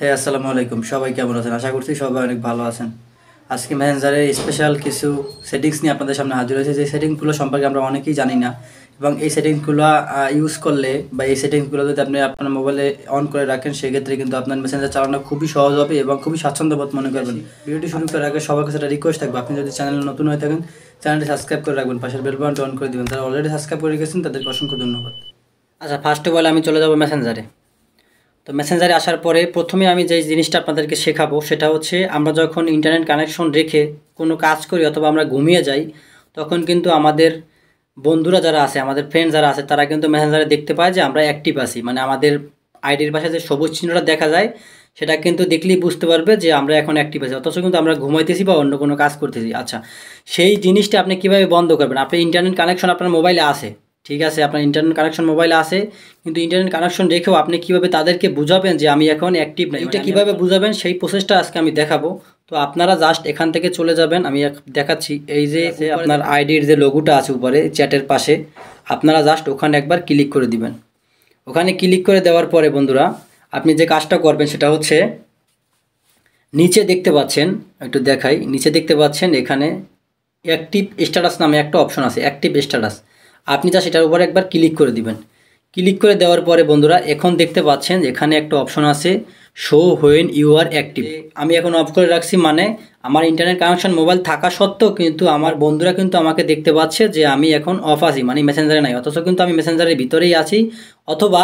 हे अस्सलामु आलैकुम सबाई केमन आछेन आशा करछि सबाई अनेक भालो आछेन। आज के मेसेंजारे स्पेशल किछु सेटिंग्स निये आपनादेर सामने हाजिर हयेछि। जे सेटिंगसगुलो सम्पर्के आमरा अनेकेई जानि ना এবং এই সেটিংসগুলো ইউজ করলে বা এই সেটিংসগুলো যদি আপনি আপনার মোবাইলে অন করে রাখেন সেক্ষেত্রে কিন্তু আপনার মেসেঞ্জার চালানো খুবই সহজ হবে এবং খুবই স্বাচ্ছন্দ্যবোধ মনে করবেন। ভিডিওটি শুরু করার আগে সবার কাছে একটা রিকোয়েস্ট থাকবে, আপনি যদি চ্যানেলে নতুন হয়ে থাকেন চ্যানেলটি সাবস্ক্রাইব করে রাখবেন, পাশের বেল বাটনটি অন করে দিবেন। যারা অলরেডি সাবস্ক্রাইব করে গেছেন তাদেরকে অসংখ্য ধন্যবাদ। আচ্ছা, ফার্স্ট অফ অল আমি চলে যাব মেসেঞ্জারে। তো মেসেঞ্জারে আসার পরে প্রথমে আমি যে জিনিসটা আপনাদেরকে শেখাবো সেটা হচ্ছে আমরা যখন ইন্টারনেট কানেকশন রেখে কোনো কাজ করি অথবা আমরা ঘুমিয়ে যাই তখন কিন্তু আমাদের বন্ধুরা যারা আছে আমাদের ফ্রেন্ড যারা আছে তারা কিন্তু মেসেঞ্জারে দেখতে পায় যে আমরা অ্যাক্টিভ আছি, মানে আমাদের আইডির পাশে যে সবুজ চিহ্নটা দেখা যায় সেটা কিন্তু দেখলেই বুঝতে পারবে যে আমরা এখন অ্যাক্টিভ আছি, অথচ কিন্তু আমরা ঘুমাইতেছি বা অন্য কোনো কাজ করতেছি। আচ্ছা, সেই জিনিসটা আপনি কীভাবে বন্ধ করবেন? আপনি ইন্টারনেট কানেকশন আপনার মোবাইলে আছে, ঠিক আছে, আপনার ইন্টারনেট কানেকশন মোবাইলে আছে, কিন্তু ইন্টারনেট কানেকশন রেখেও আপনি কীভাবে তাদেরকে বুঝাবেন যে আমি এখন অ্যাক্টিভ না, এটা কীভাবে বুঝাবেন সেই প্রসেসটা আজকে আমি দেখাবো। তো আপনারা জাস্ট এখান থেকে চলে যাবেন, আমি দেখাচ্ছি। এই যে আপনার আইডির যে লোগোটা আছে উপরে চ্যাটের পাশে, আপনারা জাস্ট ওখানে একবার ক্লিক করে দিবেন। ওখানে ক্লিক করে দেওয়ার পরে বন্ধুরা আপনি যে কাজটা করবেন সেটা হচ্ছে নিচে দেখতে পাচ্ছেন, একটু দেখাই, নিচে দেখতে পাচ্ছেন এখানে অ্যাক্টিভ স্ট্যাটাস নামে একটা অপশন আছে, অ্যাক্টিভ স্ট্যাটাস, আপনি যা সেটার উপরে একবার ক্লিক করে দিবেন। ক্লিক করে দেওয়ার পরে বন্ধুরা এখন দেখতে পাচ্ছেন এখানে একটা অপশন আছে show when you are active. আমি এখন অফ করে রাখছি, মানে আমার ইন্টারনেট কানেকশন মোবাইল থাকা সত্ত্বেও কিন্তু আমার বন্ধুরা কিন্তু আমাকে দেখতে পাচ্ছে যে আমি এখন অফ আছি, মানে মেসেঞ্জারে নাই, অথচ কিন্তু আমি মেসেঞ্জারের ভিতরেই আছি অথবা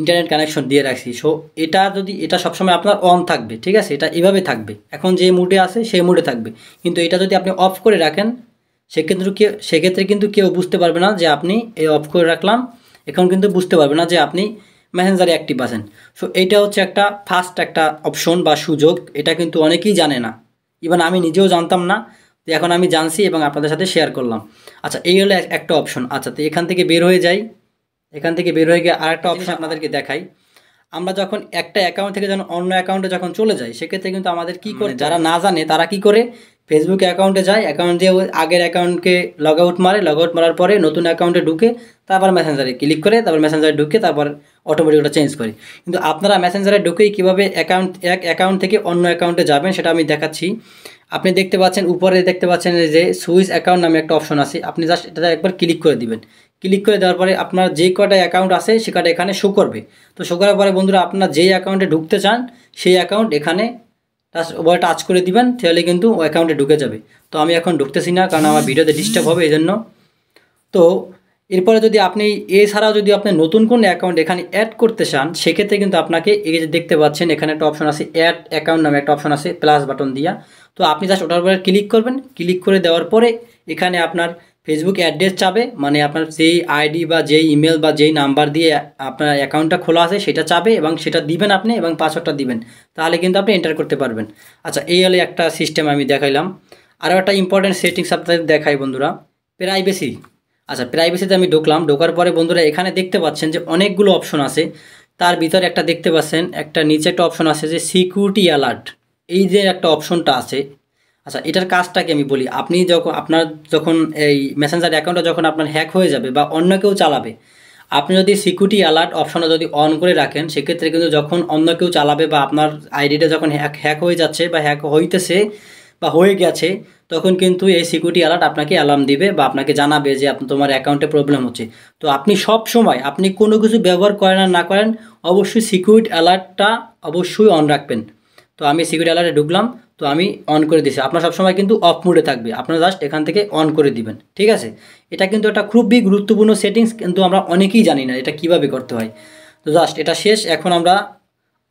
ইন্টারনেট কানেকশন দিয়ে রাখছি। সো এটা যদি এটা সবসময় আপনার অন থাকবে, ঠিক আছে, এটা এভাবে থাকবে, এখন যে মুডে আছে সেই মুডে থাকবে, কিন্তু এটা যদি আপনি অফ করে রাখেন সেক্ষেত্রে কিন্তু কেউ বুঝতে পারবে না যে আপনি এই অফ করে রাখলাম, এখন কিন্তু বুঝতে পারবে না যে আপনি মেসেঞ্জারে অ্যাক্টিভ আছেন। সো এইটা হচ্ছে একটা ফার্স্ট একটা অপশন বা সুযোগ, এটা কিন্তু অনেকেই জানে না, ইভেন আমি নিজেও জানতাম না, যে এখন আমি জানছি এবং আপনাদের সাথে শেয়ার করলাম। আচ্ছা, এই হলো একটা অপশন। আচ্ছা, তো এখান থেকে বের হয়ে যাই, এখান থেকে বের হয়ে গিয়ে আর একটা অপশন আপনাদেরকে দেখাই। আমরা যখন একটা অ্যাকাউন্ট থেকে যখন অন্য অ্যাকাউন্টে যখন চলে যাই সেক্ষেত্রে কিন্তু আমাদের কী করে, যারা না জানে তারা কি করে ফেসবুক অ্যাকাউন্টে যায়, অ্যাকাউন্ট দিয়ে আগের অ্যাকাউন্টকে লগ আউট মারে, লগ আউট মারার পরে নতুন অ্যাকাউন্টে ঢুকে তারপর মেসেঞ্জারে ক্লিক করে, তারপর মেসেঞ্জারে ঢুকে তারপর অটোমেটিক ওটা চেঞ্জ করে। কিন্তু আপনারা মেসেঞ্জারে ঢুকেই কীভাবে এক অ্যাকাউন্ট থেকে অন্য অ্যাকাউন্টে যাবেন সেটা আমি দেখাচ্ছি। আপনি দেখতে পাচ্ছেন উপরে দেখতে পাচ্ছেন যে সুইচ অ্যাকাউন্ট নামে একটা অপশন আছে, আপনি জাস্ট এটা একবার ক্লিক করে দিবেন। ক্লিক করে দেওয়ার পরে আপনার যে কটা অ্যাকাউন্ট আছে সে কটা এখানে শো করবে। তো শো করার পরে বন্ধুরা আপনার যেই অ্যাকাউন্টে ঢুকতে চান সেই অ্যাকাউন্ট এখানে ওভাবে টাচ করে দিবেন, তাহলে কিন্তু ও অ্যাকাউন্টে ঢুকে যাবে। তো আমি এখন ঢুকতেছি না কারণ আমার ভিডিওতে ডিস্টার্ব হবে এই জন্য। তো এরপরে যদি আপনি এছাড়াও যদি আপনি নতুন কোনো অ্যাকাউন্ট এখানে অ্যাড করতে চান সেক্ষেত্রে কিন্তু আপনাকে এই যে দেখতে পাচ্ছেন এখানে একটা অপশন আছে অ্যাড অ্যাকাউন্ট নামে একটা অপশন আছে প্লাস বাটন দিয়া, তো আপনি জাস্ট ওটার উপরে ক্লিক করবেন। ক্লিক করে দেওয়ার পরে এখানে আপনার ফেসবুক অ্যাড্রেস চাবে, মানে আপনার যেই আইডি বা যেই ইমেল বা যেই নাম্বার দিয়ে আপনার অ্যাকাউন্টটা খোলা আছে সেটা চাবে এবং সেটা দিবেন আপনি এবং পাসওয়ার্ডটা দিবেন, তাহলে কিন্তু আপনি এন্টার করতে পারবেন। আচ্ছা, এই হলে একটা সিস্টেম আমি দেখাইলাম। আরও একটা ইম্পর্ট্যান্ট সেটিংস আপনাদের দেখাই বন্ধুরা, প্রাইভেসি। আচ্ছা, প্রাইভেসিতে আমি ঢুকলাম, ঢোকার পরে বন্ধুরা এখানে দেখতে পাচ্ছেন যে অনেকগুলো অপশন আছে, তার ভিতরে একটা দেখতে পাচ্ছেন একটা নিচে একটা অপশন আছে যে সিকিউরিটি অ্যালার্ট, এই যে একটা অপশনটা আছে। আচ্ছা, এটার কাজটাকে আমি বলি, আপনি যখন আপনার এই মেসেঞ্জার অ্যাকাউন্টটা যখন আপনার হ্যাক হয়ে যাবে বা অন্য কেউ চালাবে, আপনি যদি সিকিউরিটি অ্যালার্ট অপশনটা যদি অন করে রাখেন সেক্ষেত্রে কিন্তু যখন অন্য কেউ চালাবে বা আপনার আইডিটা যখন হ্যাক হয়ে যাচ্ছে বা হ্যাক হইতেছে বা হয়ে গেছে তখন কিন্তু এই সিকিউরিটি অ্যালার্ট আপনাকে অ্যালার্ম দিবে বা আপনাকে জানাবে যে তোমার অ্যাকাউন্টে প্রবলেম হচ্ছে। তো আপনি সব সময় আপনি কোনো কিছু ব্যবহার করেন আর না করেন অবশ্যই সিকিউরিটি অ্যালার্টটা অবশ্যই অন রাখবেন। তো আমি সিকিউরিটি অ্যালার্টে ঢুকলাম, তো আমি অন করে দিয়েছি। আপনার সবসময় কিন্তু অফ মোডে থাকবে, আপনার জাস্ট এখান থেকে অন করে দিবেন, ঠিক আছে। এটা কিন্তু একটা খুবই গুরুত্বপূর্ণ সেটিংস, কিন্তু আমরা অনেকেই জানি না এটা কিভাবে করতে হয়। তো জাস্ট এটা শেষ, এখন আমরা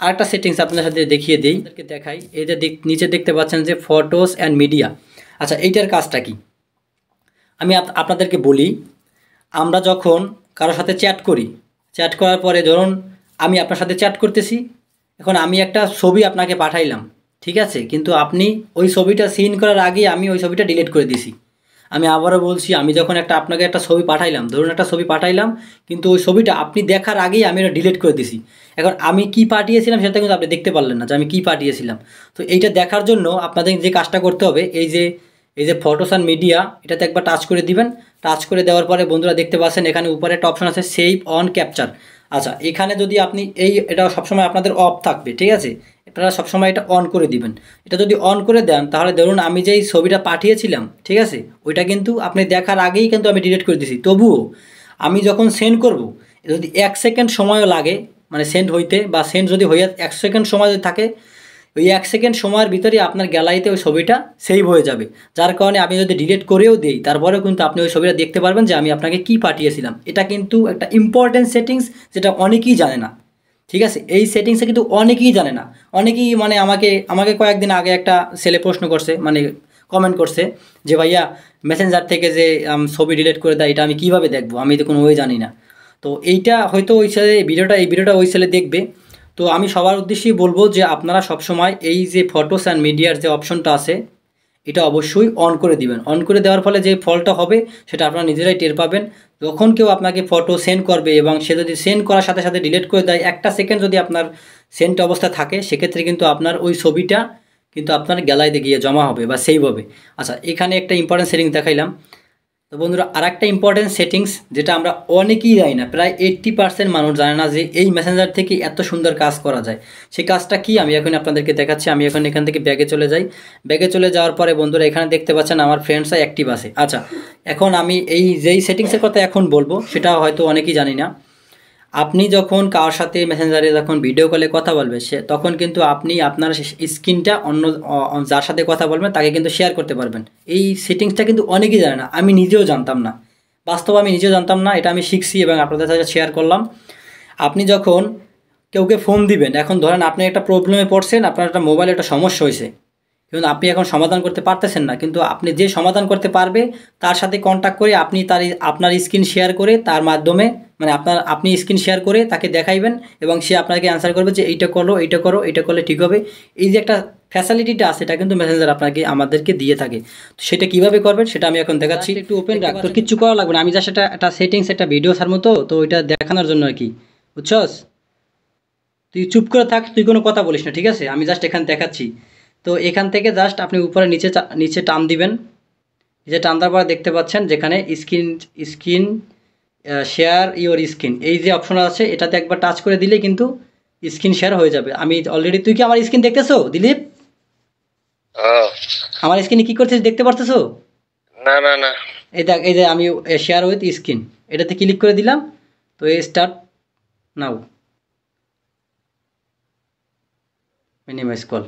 আরেকটা সেটিংস আপনার সাথে দেখিয়ে দিই, দেখাই। এই যে নিচে দেখতে পাচ্ছেন যে ফটোস অ্যান্ড মিডিয়া। আচ্ছা, এইটার কাজটা কি আমি আপনাদেরকে বলি, আমরা যখন কারোর সাথে চ্যাট করি, চ্যাট করার পরে ধরুন আমি আপনার সাথে চ্যাট করতেছি, এখন আমি একটা ছবি আপনাকে পাঠাইলাম, ঠিক আছে, কিন্তু আপনি ওই ছবিটা সিন করার আগে আমি ওই ছবিটা ডিলিট করে দিছি। আমি আবারও বলছি, আমি যখন আপনাকে একটা ছবি পাঠাইলাম, ধরুন একটা ছবি পাঠাইলাম, কিন্তু ওই ছবিটা আপনি দেখার আগেই আমি ওটা ডিলিট করে দিছি। এখন আমি কি পাঠিয়েছিলাম সেটা কিন্তু আপনি দেখতে পারলেন না যে আমি কি পাঠিয়েছিলাম। তো এইটা দেখার জন্য আপনাদের যে কাজটা করতে হবে, এই যে ফটোস অ্যান্ড মিডিয়া, এটাতে একবার টাচ করে দিবেন। টাচ করে দেওয়ার পরে বন্ধুরা দেখতে পাচ্ছেন এখানে উপরে একটা অপশন আছে সেভ অন ক্যাপচার। আচ্ছা এখানে যদি আপনি এই এটা সবসময় আপনাদের অফ থাকবে, ঠিক আছে? আপনারা সবসময় এটা অন করে দিবেন। এটা যদি অন করে দেন তাহলে ধরুন আমি যেই ছবিটা পাঠিয়েছিলাম, ঠিক আছে, ওইটা কিন্তু আপনি দেখার আগেই কিন্তু আমি ডিলিট করে দিয়েছি। তবুও আমি যখন সেন্ড করব, যদি 1 সেকেন্ড সময়ও লাগে মানে সেন্ড হইতে, বা সেন্ড যদি হইয়া 1 সেকেন্ড সময় যদি থাকে, ওই 1 সেকেন্ড সময়ের ভিতরে আপনার গ্যালারিতে ওই ছবিটা সেভ হয়ে যাবে। যার কারণে আমি যদি ডিলিট করেও দিই তারপরেও কিন্তু আপনি ওই ছবিটা দেখতে পারবেন যে আমি আপনাকে কি পাঠিয়েছিলাম। এটা কিন্তু একটা ইম্পর্টেন্ট সেটিংস, যেটা অনেকেই জানে না, ঠিক আছে? এই সেটিংসে কিন্তু অনেকেই জানে না, অনেকেই মানে আমাকে কয়েকদিন আগে একটা ছেলে প্রশ্ন করছে, মানে কমেন্ট করছে যে ভাইয়া মেসেঞ্জার থেকে যে ছবি ডিলিট করে দেয় এটা আমি কীভাবে দেখবো, আমি তো কোনো ওয়ে জানি না। তো এইটা হয়তো ওই ছেলে এই ভিডিওটা ওই ছেলে দেখবে। তো আমি সবার উদ্দেশ্যেই বলবো যে আপনারা সবসময় এই যে ফটোস অ্যান্ড মিডিয়ার যে অপশনটা আছে এটা অবশ্যই অন করে দিবেন। অন করে দেওয়ার ফলে যে ফলটা হবে সেটা আপনারা নিজেরাই টের পাবেন। যখন কেউ আপনাকে ফটো সেন্ড করবে এবং সে যদি সেন্ড করার সাথে সাথে ডিলিট করে দেয়, 1 সেকেন্ড যদি আপনার সেন্ড অবস্থা থাকে, সেক্ষেত্রে কিন্তু আপনার ওই ছবিটা কিন্তু আপনার গ্যালারিতে গিয়ে জমা হবে বা সেভ হবে। আচ্ছা এখানে একটা ইম্পর্টেন্ট সেটিংস দেখাইলাম। তো বন্ধুরা আর একটা ইম্পর্টেন্ট সেটিংস, যেটা আমরা অনেকেই জানি না, প্রায় 80% মানুষ জানে না যে এই মেসেঞ্জার থেকে এত সুন্দর কাজ করা যায়। সেই কাজটা কি আমি এখন আপনাদেরকে দেখাচ্ছি। আমি এখন এখান থেকে ব্যাগে চলে যাই। ব্যাগে চলে যাওয়ার পরে বন্ধুরা এখানে দেখতে পাচ্ছেন আমার ফ্রেন্ডসরা অ্যাক্টিভ আছে। আচ্ছা এখন আমি যেই সেটিংসের কথা এখন বলবো সেটা হয়তো অনেকেই জানি না। আপনি যখন কার সাথে মেসেঞ্জারে যখন ভিডিও কলে কথা বলবেন তখন কিন্তু আপনার স্ক্রিনটা অন্য যার সাথে কথা বলবেন তাকে কিন্তু শেয়ার করতে পারবেন। এই সেটিংসটা কিন্তু অনেকেই জানে না, আমি নিজেও জানতাম না, বাস্তবে আমি নিজেও জানতাম না, এটা আমি শিখছি এবং আপনাদের সাথে শেয়ার করলাম। আপনি যখন কাউকে ফোন দিবেন, এখন ধরেন আপনি একটা প্রবলেমে পড়ছেন, আপনার একটা মোবাইলে একটা সমস্যা হয়েছে, কিন্তু আপনি এখন সমাধান করতে পারতেছেন না, কিন্তু আপনি যে সমাধান করতে পারবে তার সাথে কন্ট্যাক্ট করে আপনি আপনার স্ক্রিন শেয়ার করে তার মাধ্যমে মানে আপনি স্ক্রিন শেয়ার করে তাকে দেখাইবেন এবং সে আপনাকে অ্যান্সার করবে যে এইটা করো, এইটা করলে ঠিক হবে। এই যে একটা ফ্যাসিলিটিটা আছে এটা কিন্তু মেসেঞ্জার আমাদেরকে দিয়ে থাকে। তো সেটা কীভাবে করবেন সেটা আমি এখন দেখাচ্ছি। একটু ওপেন রাখ, তোর কিচ্ছু করা লাগবে না, আমি যা সেটা একটা সেটিংস একটা ভিডিও ছাড় মতো, তো ওইটা দেখানোর জন্য আর কি, বুঝছস? তুই চুপ করে থাক, তুই কোনো কথা বলিস না, ঠিক আছে? আমি জাস্ট এখানে দেখাচ্ছি। তো এখান থেকে জাস্ট আপনি উপরে নিচে টান দিবেন। নিচে টান দেওয়ার পরে দেখতে পাচ্ছেন যেখানে স্ক্রিন শেয়ার ইওর স্ক্রিন, এই যে অপশন আছে এটাতে একবার টাচ করে দিলে কিন্তু স্ক্রিন শেয়ার হয়ে যাবে। আমি অলরেডি, তুই কি আমার স্ক্রিন দেখতেছো দিলীপ? আমার স্ক্রিনে কি করছিস দেখতে পারতেছো? না না না, এই দেখ, এই যে আমি শেয়ার উইথ স্ক্রিন, এটাতে ক্লিক করে দিলাম। তো এই স্টার্ট নাও, মিনিমাইজ কল।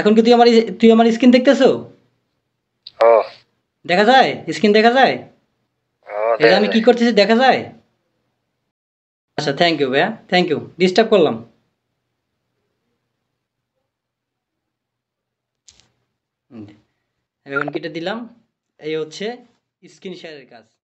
এখন কি তুই আমার স্ক্রিন দেখতেছো? দেখা যায় স্ক্রিন, দেখা যায় এটা আমি কি করতেছি, দেখা যায়? আচ্ছা থ্যাংক ইউ ভাইয়া, থ্যাংক ইউ, ডিস্টার্ব করলাম। এখন কিটা দিলাম, এই হচ্ছে স্ক্রিন শেয়ারের কাজ।